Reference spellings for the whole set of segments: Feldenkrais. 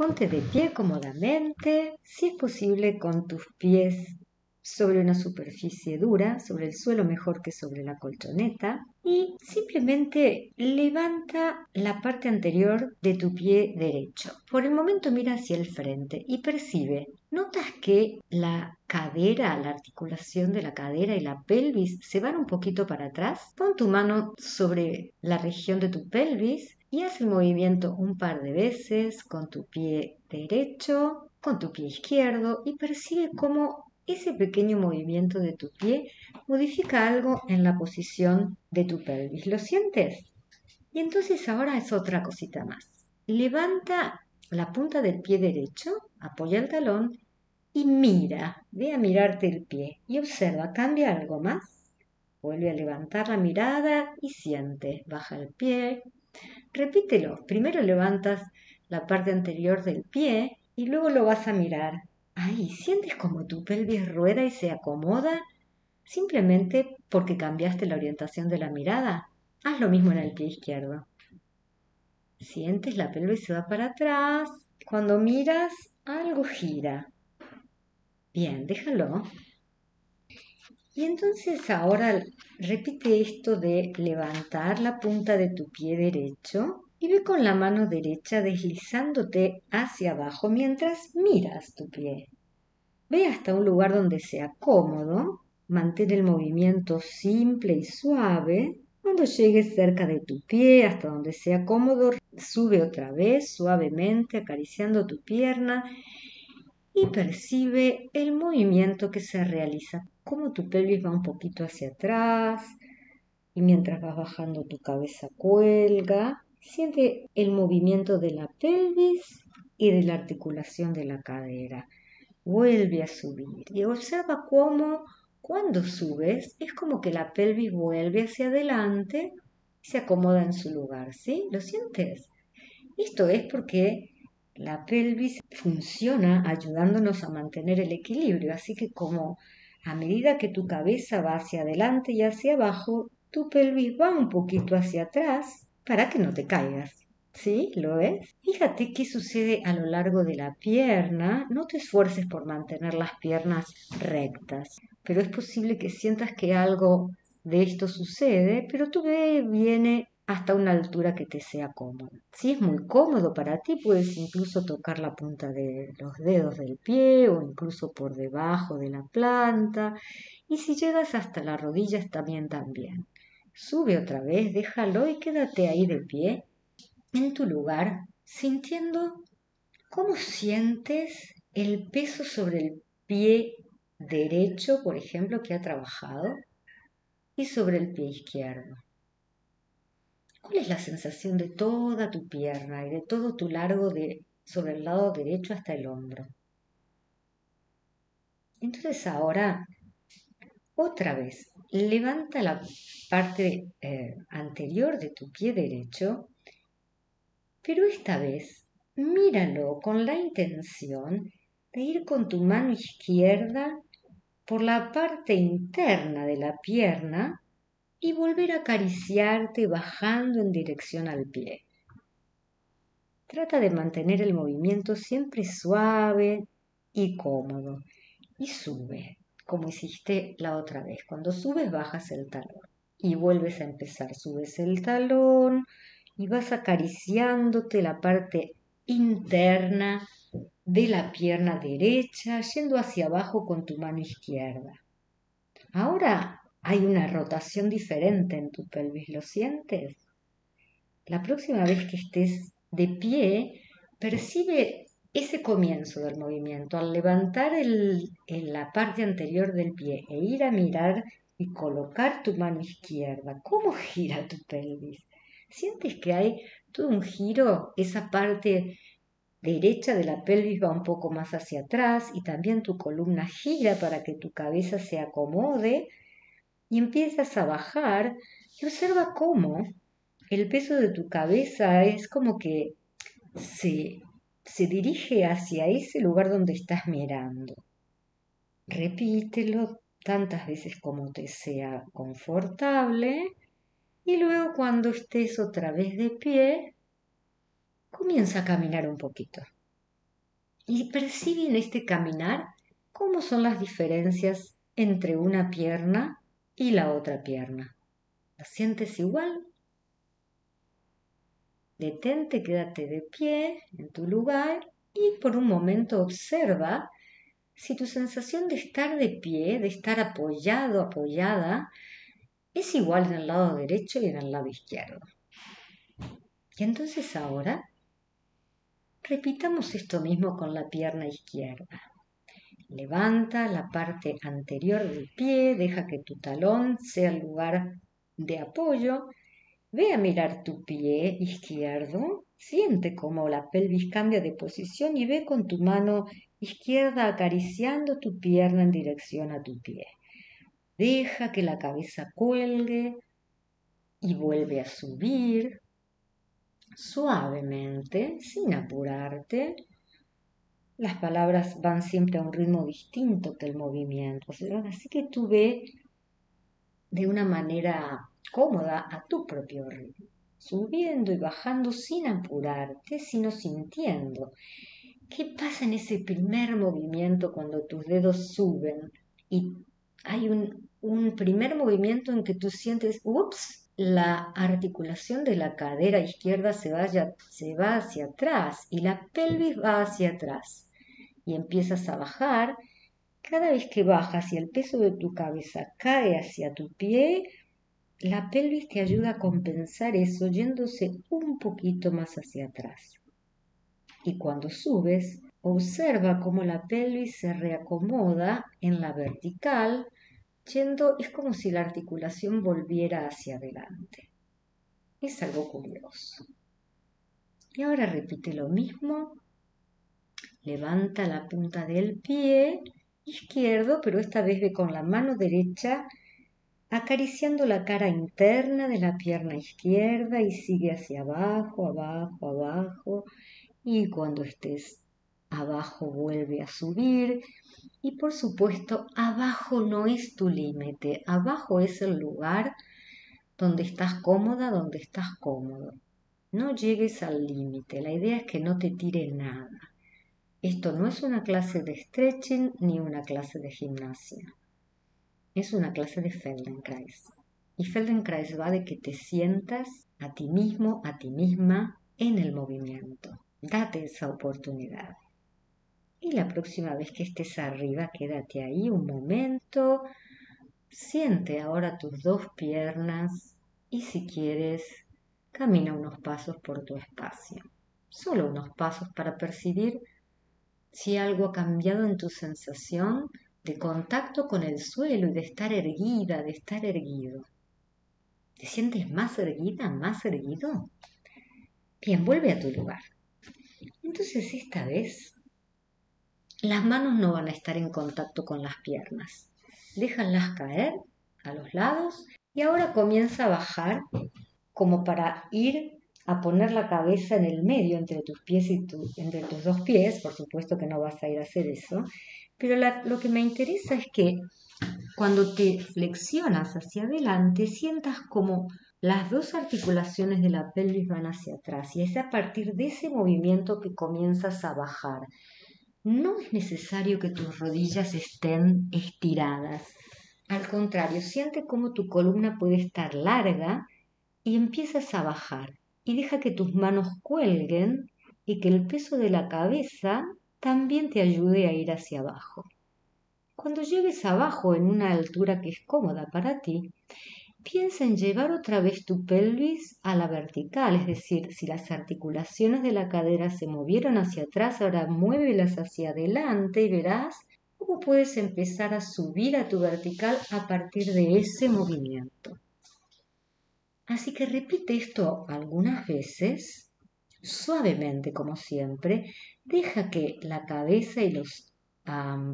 Ponte de pie cómodamente, si es posible con tus pies sobre una superficie dura, sobre el suelo mejor que sobre la colchoneta, y simplemente levanta la parte anterior de tu pie derecho. Por el momento mira hacia el frente y percibe. ¿Notas que la cadera, la articulación de la cadera y la pelvis se van un poquito para atrás? Pon tu mano sobre la región de tu pelvis y haz el movimiento un par de veces con tu pie derecho, con tu pie izquierdo, y percibe cómo ese pequeño movimiento de tu pie modifica algo en la posición de tu pelvis. ¿Lo sientes? Y entonces ahora es otra cosita más. Levanta la punta del pie derecho, apoya el talón y mira. Ve a mirarte el pie y observa. ¿Cambia algo más? Vuelve a levantar la mirada y siente. Baja el pie. Repítelo. Primero levantas la parte anterior del pie y luego lo vas a mirar. Ahí, ¿sientes como tu pelvis rueda y se acomoda simplemente porque cambiaste la orientación de la mirada? Haz lo mismo en el pie izquierdo. Sientes la pelvis se va para atrás. Cuando miras, algo gira. Bien, déjalo. Y entonces ahora repite esto de levantar la punta de tu pie derecho y ve con la mano derecha deslizándote hacia abajo mientras miras tu pie. Ve hasta un lugar donde sea cómodo, mantén el movimiento simple y suave. Cuando llegues cerca de tu pie, hasta donde sea cómodo, sube otra vez suavemente acariciando tu pierna y percibe el movimiento que se realiza, como tu pelvis va un poquito hacia atrás y mientras vas bajando tu cabeza cuelga. Siente el movimiento de la pelvis y de la articulación de la cadera. Vuelve a subir y observa cómo cuando subes es como que la pelvis vuelve hacia adelante y se acomoda en su lugar, ¿sí? ¿Lo sientes? Esto es porque la pelvis funciona ayudándonos a mantener el equilibrio, así que como a medida que tu cabeza va hacia adelante y hacia abajo, tu pelvis va un poquito hacia atrás, para que no te caigas. ¿Sí? ¿Lo ves? Fíjate qué sucede a lo largo de la pierna. No te esfuerces por mantener las piernas rectas, pero es posible que sientas que algo de esto sucede, pero tu pie viene hasta una altura que te sea cómoda. Si es muy cómodo para ti, puedes incluso tocar la punta de los dedos del pie o incluso por debajo de la planta. Y si llegas hasta las rodillas también. Sube otra vez, déjalo y quédate ahí de pie, en tu lugar, sintiendo cómo sientes el peso sobre el pie derecho, por ejemplo, que ha trabajado, y sobre el pie izquierdo. ¿Cuál es la sensación de toda tu pierna y de todo tu largo sobre el lado derecho hasta el hombro? Entonces ahora, otra vez, levanta la parte anterior de tu pie derecho, pero esta vez míralo con la intención de ir con tu mano izquierda por la parte interna de la pierna y volver a acariciarte bajando en dirección al pie. Trata de mantener el movimiento siempre suave y cómodo y sube, como hiciste la otra vez. Cuando subes, bajas el talón y vuelves a empezar. Subes el talón y vas acariciándote la parte interna de la pierna derecha, yendo hacia abajo con tu mano izquierda. Ahora hay una rotación diferente en tu pelvis, ¿lo sientes? La próxima vez que estés de pie, percibe ese comienzo del movimiento, al levantar la parte anterior del pie e ir a mirar y colocar tu mano izquierda, ¿cómo gira tu pelvis? ¿Sientes que hay todo un giro? Esa parte derecha de la pelvis va un poco más hacia atrás y también tu columna gira para que tu cabeza se acomode y empiezas a bajar y observa cómo el peso de tu cabeza es como que se dirige hacia ese lugar donde estás mirando. Repítelo tantas veces como te sea confortable y luego cuando estés otra vez de pie, comienza a caminar un poquito. y percibe en este caminar cómo son las diferencias entre una pierna y la otra pierna. ¿La sientes igual? Detente, quédate de pie en tu lugar y por un momento observa si tu sensación de estar de pie, de estar apoyado, apoyada, es igual en el lado derecho y en el lado izquierdo. Y entonces ahora repitamos esto mismo con la pierna izquierda. Levanta la parte anterior del pie, deja que tu talón sea el lugar de apoyo. Ve a mirar tu pie izquierdo, siente cómo la pelvis cambia de posición y ve con tu mano izquierda acariciando tu pierna en dirección a tu pie. Deja que la cabeza cuelgue y vuelve a subir suavemente, sin apurarte. Las palabras van siempre a un ritmo distinto que el movimiento, así que tú ve de una manera cómoda a tu propio ritmo, subiendo y bajando sin apurarte, sino sintiendo. ¿Qué pasa en ese primer movimiento cuando tus dedos suben? Y hay un primer movimiento en que tú sientes, ups, la articulación de la cadera izquierda se va hacia atrás y la pelvis va hacia atrás. Y empiezas a bajar. Cada vez que bajas y el peso de tu cabeza cae hacia tu pie, la pelvis te ayuda a compensar eso yéndose un poquito más hacia atrás. Y cuando subes, observa cómo la pelvis se reacomoda en la vertical, yendo, es como si la articulación volviera hacia adelante. Es algo curioso. Y ahora repite lo mismo. Levanta la punta del pie izquierdo, pero esta vez ve con la mano derecha acariciando la cara interna de la pierna izquierda y sigue hacia abajo, abajo, abajo. Y cuando estés abajo vuelve a subir. Y por supuesto, abajo no es tu límite. Abajo es el lugar donde estás cómoda, donde estás cómodo. No llegues al límite. La idea es que no te tire nada. Esto no es una clase de stretching ni una clase de gimnasia. Es una clase de Feldenkrais. Y Feldenkrais va de que te sientas a ti mismo, a ti misma, en el movimiento. Date esa oportunidad. Y la próxima vez que estés arriba, quédate ahí un momento. Siente ahora tus dos piernas y si quieres, camina unos pasos por tu espacio. Solo unos pasos para percibir si algo ha cambiado en tu sensación de contacto con el suelo y de estar erguida, de estar erguido. ¿Te sientes más erguida, más erguido? Bien, vuelve a tu lugar. Entonces esta vez las manos no van a estar en contacto con las piernas. Déjalas caer a los lados y ahora comienza a bajar como para ir a poner la cabeza en el medio entre tus pies y entre tus dos pies. Por supuesto que no vas a ir a hacer eso. Pero lo que me interesa es que cuando te flexionas hacia adelante sientas como las dos articulaciones de la pelvis van hacia atrás y es a partir de ese movimiento que comienzas a bajar. No es necesario que tus rodillas estén estiradas. Al contrario, siente cómo tu columna puede estar larga y empiezas a bajar. Y deja que tus manos cuelguen y que el peso de la cabeza también te ayude a ir hacia abajo. Cuando llegues abajo en una altura que es cómoda para ti, piensa en llevar otra vez tu pelvis a la vertical, es decir, si las articulaciones de la cadera se movieron hacia atrás, ahora muévelas hacia adelante y verás cómo puedes empezar a subir a tu vertical a partir de ese movimiento. Así que repite esto algunas veces, suavemente como siempre, deja que la cabeza y los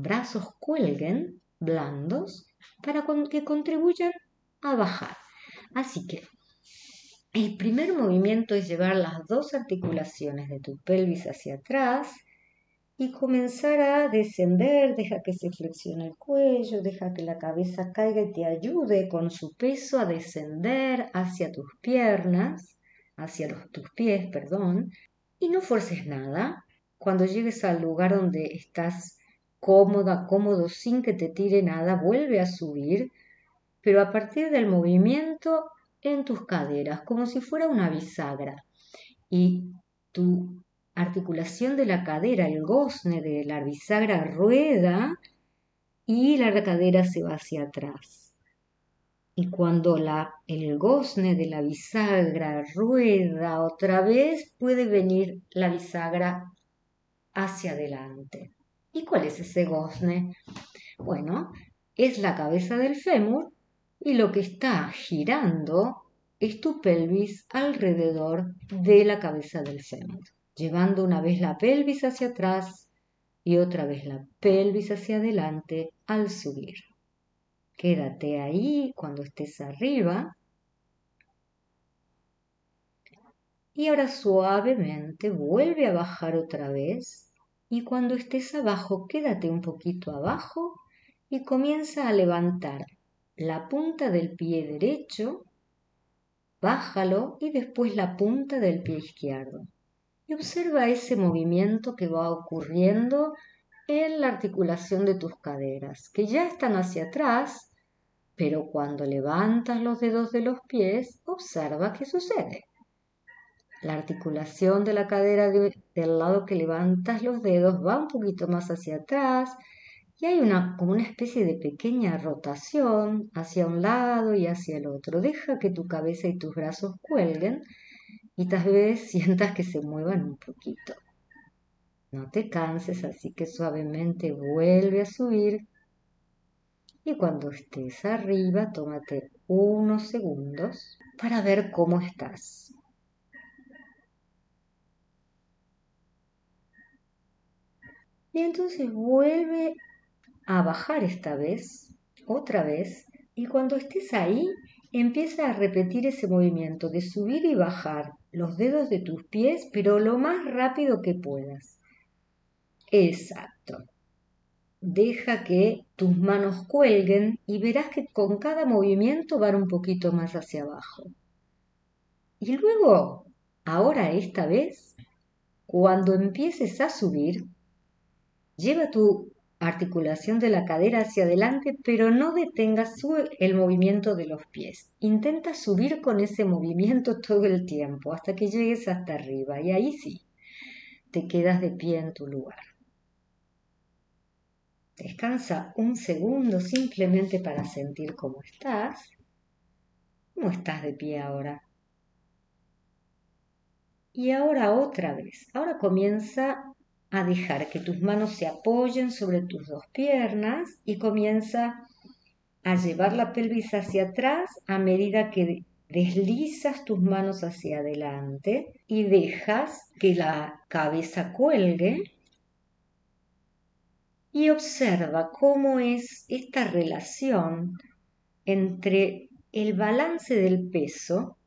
brazos cuelguen, blandos, para que contribuyan a bajar. Así que el primer movimiento es llevar las dos articulaciones de tu pelvis hacia atrás y comenzar a descender, deja que se flexione el cuello, deja que la cabeza caiga y te ayude con su peso a descender hacia tus piernas, hacia tus pies, perdón, y no fuerces nada, cuando llegues al lugar donde estás cómoda, cómodo, sin que te tire nada, vuelve a subir, pero a partir del movimiento en tus caderas, como si fuera una bisagra. Y tu articulación de la cadera, el gozne de la bisagra rueda y la cadera se va hacia atrás. Y cuando el gozne de la bisagra rueda otra vez, puede venir la bisagra hacia adelante. ¿Y cuál es ese gozne? Bueno, es la cabeza del fémur y lo que está girando es tu pelvis alrededor de la cabeza del fémur, llevando una vez la pelvis hacia atrás y otra vez la pelvis hacia adelante al subir. Quédate ahí cuando estés arriba. Y ahora suavemente vuelve a bajar otra vez y cuando estés abajo, quédate un poquito abajo y comienza a levantar la punta del pie derecho, bájalo y después la punta del pie izquierdo. Y observa ese movimiento que va ocurriendo en la articulación de tus caderas, que ya están hacia atrás, pero cuando levantas los dedos de los pies, observa qué sucede. La articulación de la cadera del lado que levantas los dedos va un poquito más hacia atrás y hay como una especie de pequeña rotación hacia un lado y hacia el otro. Deja que tu cabeza y tus brazos cuelguen y tal vez sientas que se muevan un poquito. No te canses, así que suavemente vuelve a subir. Y cuando estés arriba, tómate unos segundos para ver cómo estás. Y entonces vuelve a bajar esta vez, otra vez, y cuando estés ahí, empieza a repetir ese movimiento de subir y bajar los dedos de tus pies, pero lo más rápido que puedas. Exacto. Deja que tus manos cuelguen y verás que con cada movimiento van un poquito más hacia abajo. Y luego, ahora esta vez, cuando empieces a subir, lleva tu articulación de la cadera hacia adelante, pero no detengas el movimiento de los pies. Intenta subir con ese movimiento todo el tiempo, hasta que llegues hasta arriba. Y ahí sí, te quedas de pie en tu lugar. Descansa un segundo simplemente para sentir cómo estás. ¿Cómo estás de pie ahora? Y ahora otra vez. Ahora comienza a dejar que tus manos se apoyen sobre tus dos piernas y comienza a llevar la pelvis hacia atrás a medida que deslizas tus manos hacia adelante y dejas que la cabeza cuelgue y observa cómo es esta relación entre el balance del peso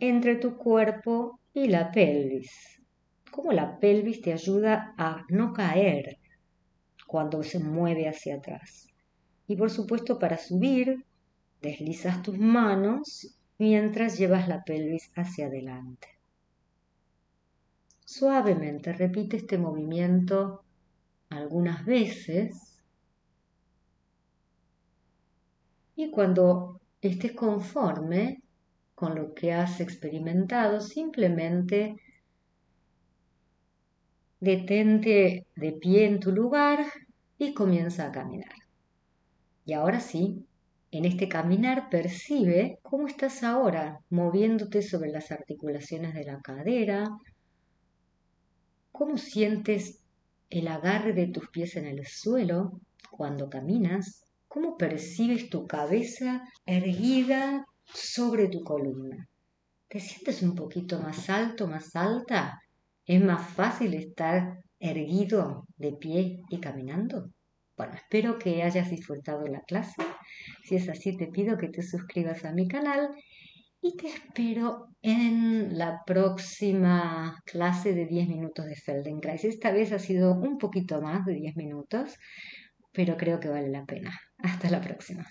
entre tu cuerpo y la pelvis. Cómo la pelvis te ayuda a no caer cuando se mueve hacia atrás. Y por supuesto para subir, deslizas tus manos mientras llevas la pelvis hacia adelante. Suavemente repite este movimiento algunas veces. Y cuando estés conforme con lo que has experimentado, simplemente detente de pie en tu lugar y comienza a caminar. Y ahora sí, en este caminar percibe cómo estás ahora, moviéndote sobre las articulaciones de la cadera, cómo sientes el agarre de tus pies en el suelo cuando caminas, cómo percibes tu cabeza erguida sobre tu columna. ¿Te sientes un poquito más alto, más alta? ¿Es más fácil estar erguido de pie y caminando? Bueno, espero que hayas disfrutado la clase. Si es así, te pido que te suscribas a mi canal y te espero en la próxima clase de 10 minutos de Feldenkrais. Esta vez ha sido un poquito más de 10 minutos, pero creo que vale la pena. Hasta la próxima.